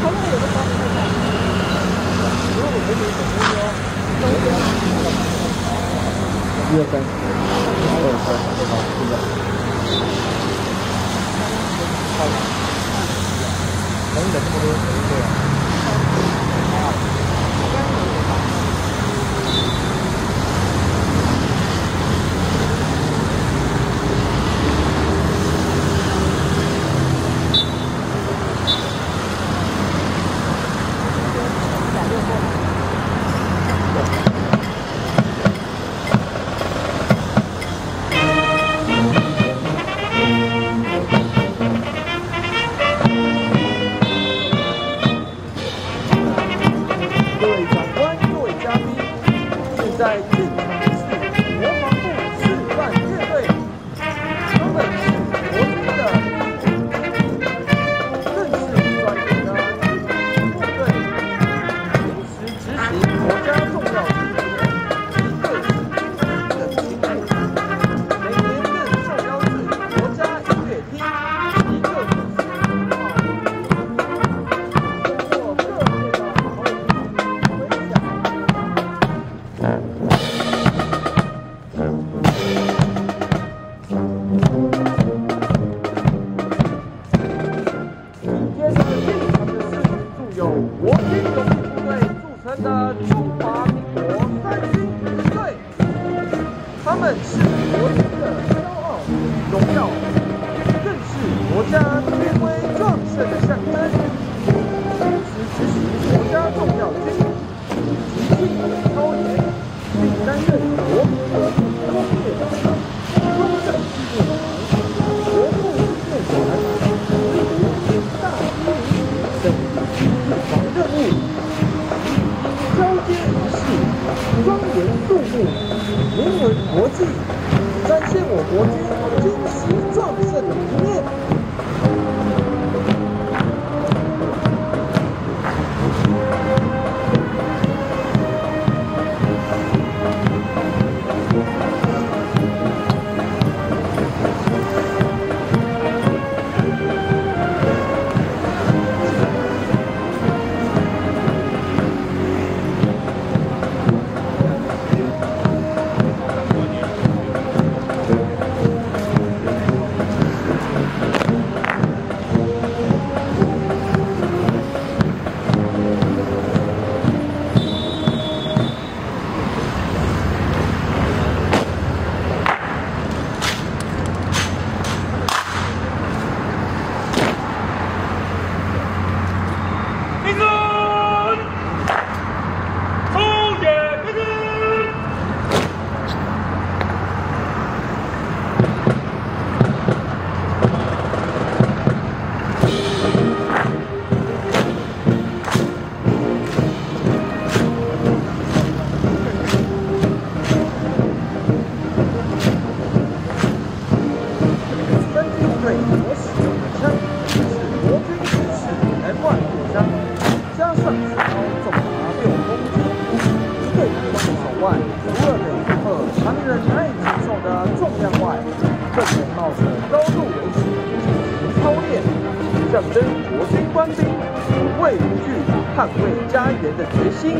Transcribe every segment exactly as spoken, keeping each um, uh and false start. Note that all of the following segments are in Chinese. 团结和的黄埔精神，坚持信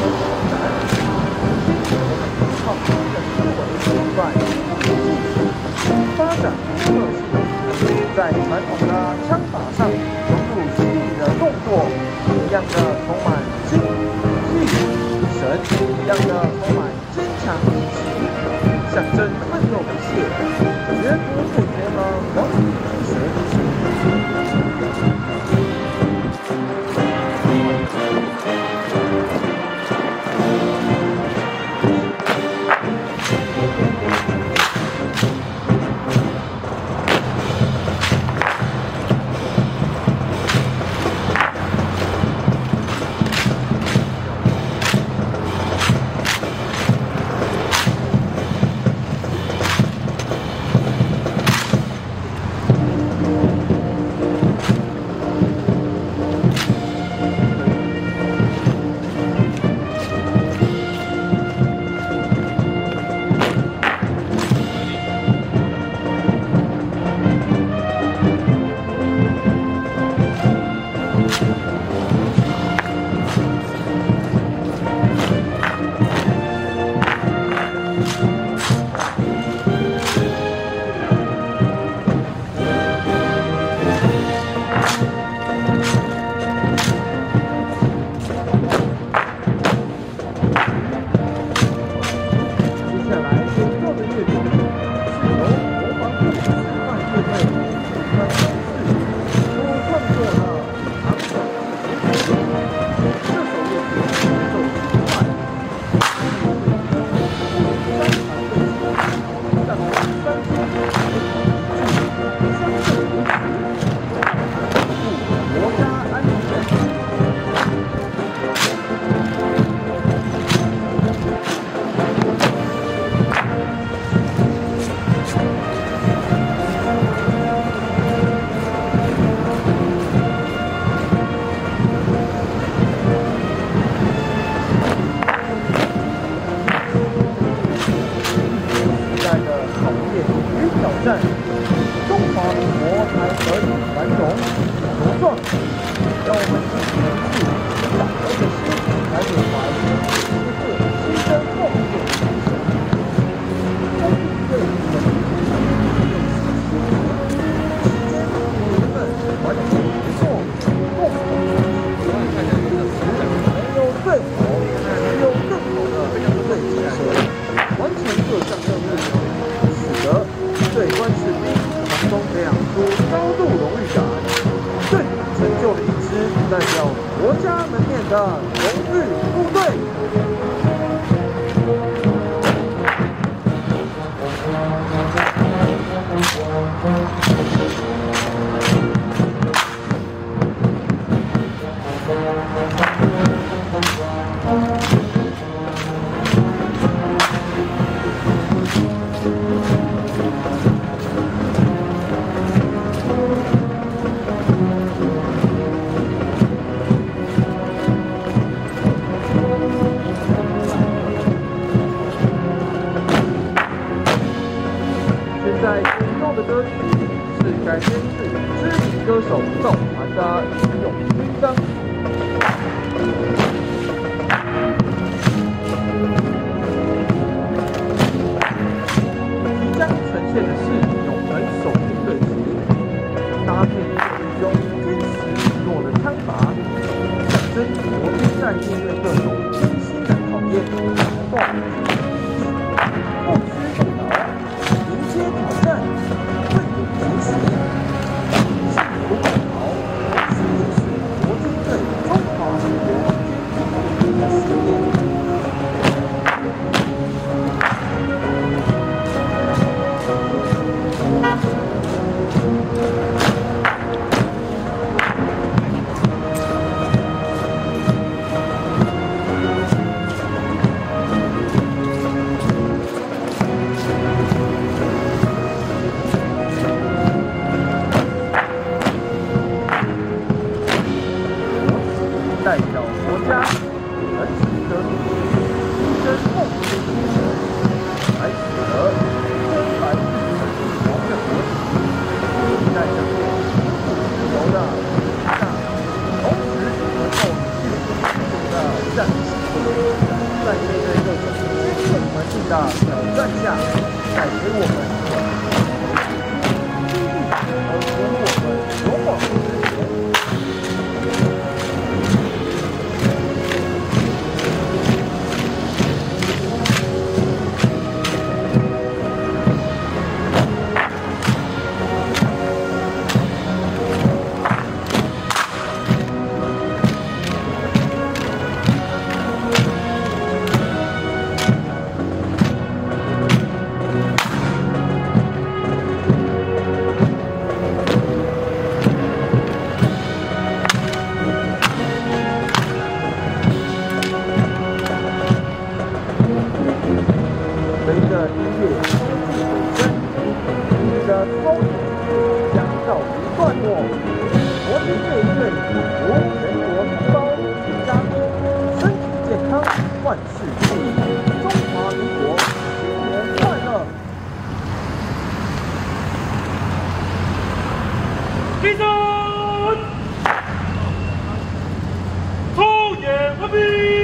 念。不一样的充满坚强意志，象征奋斗不懈、绝不负责的王者学万事兴，中华民国新年快乐！立正，出演完毕。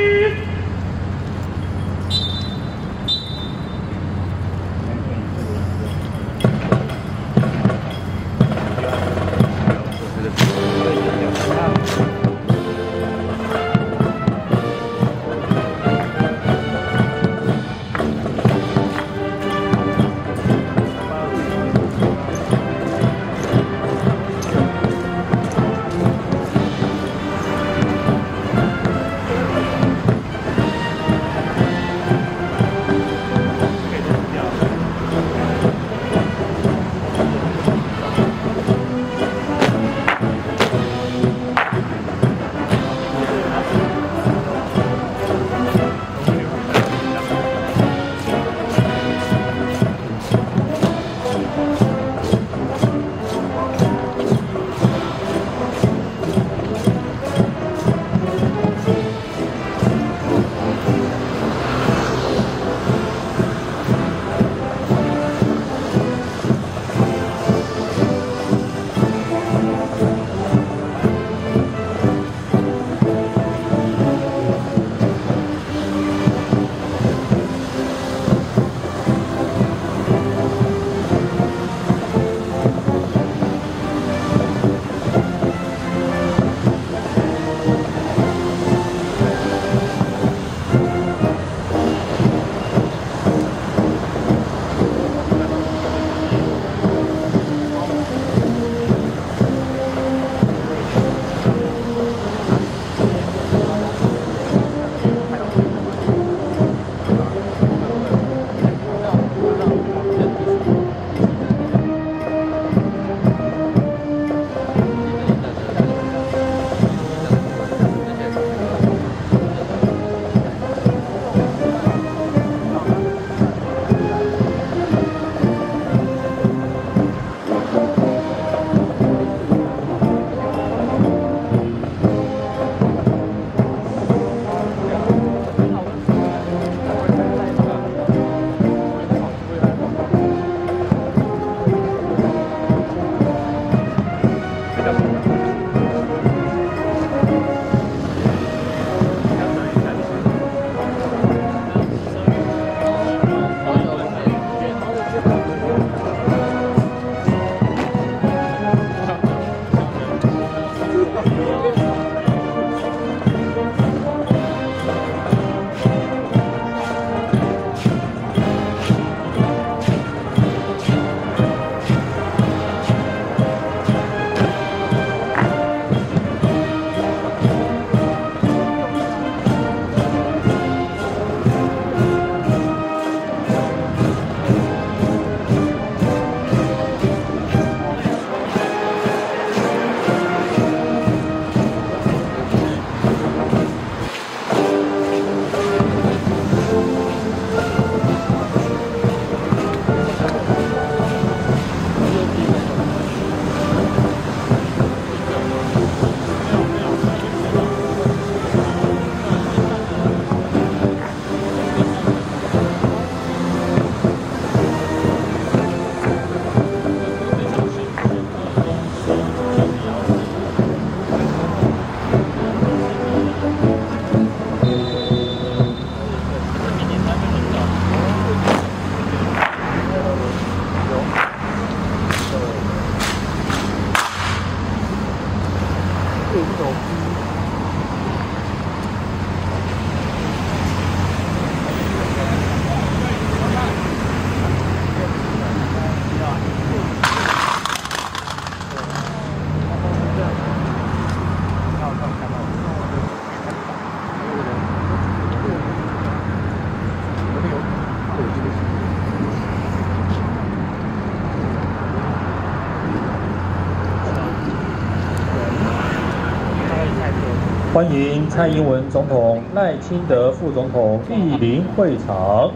欢迎蔡英文总统、赖清德副总统莅临会场。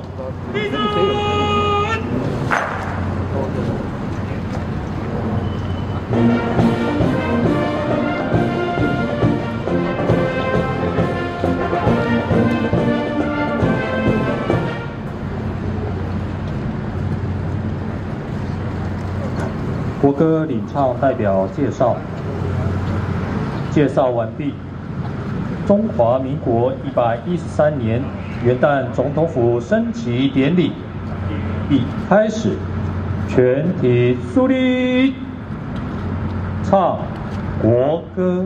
立正！歌领唱代表介绍。介绍完毕。中华民国一百一十三年元旦总统府升旗典礼已开始，全体肃立，唱国歌。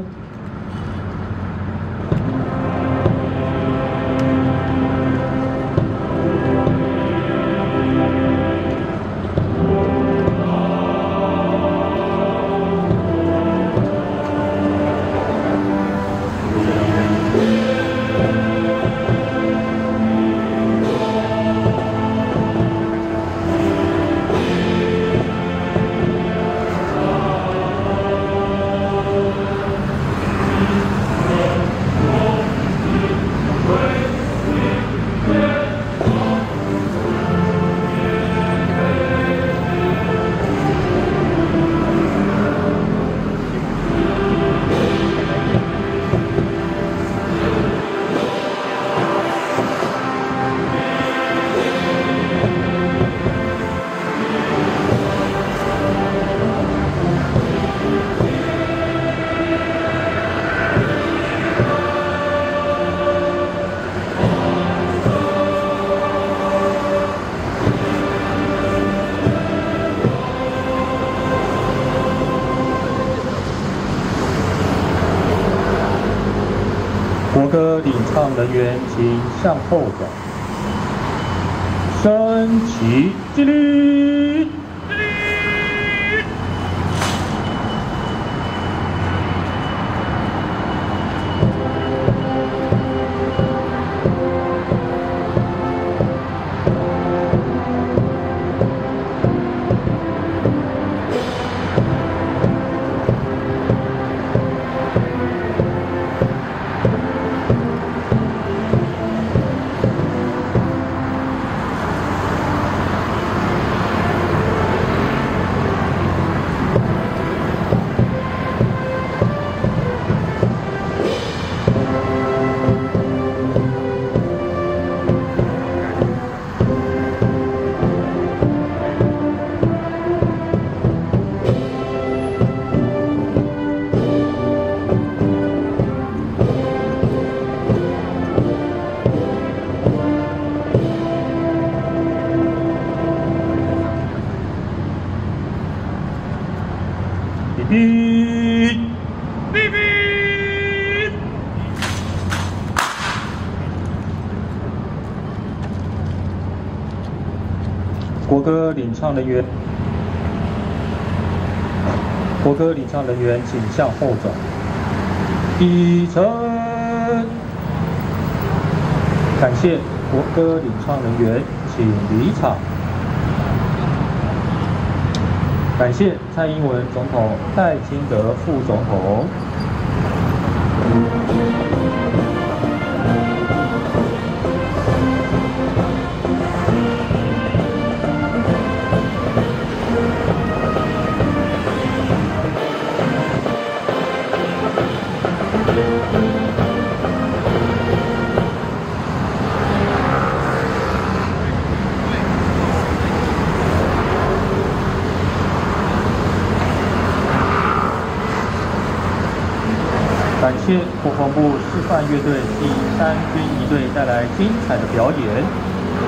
唱人员请向后转，升旗敬礼。 国歌领唱人员，国歌领唱人员请向后转，启程。感谢国歌领唱人员，请离场。感谢蔡英文总统、赖清德副总统。 感谢国防部示范乐队第三军仪队带来精彩的表演，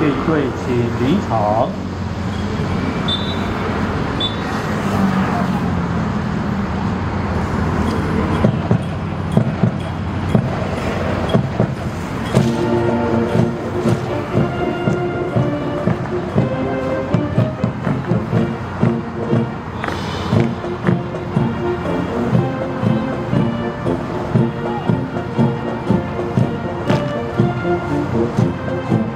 乐仪队请离场。Thank you.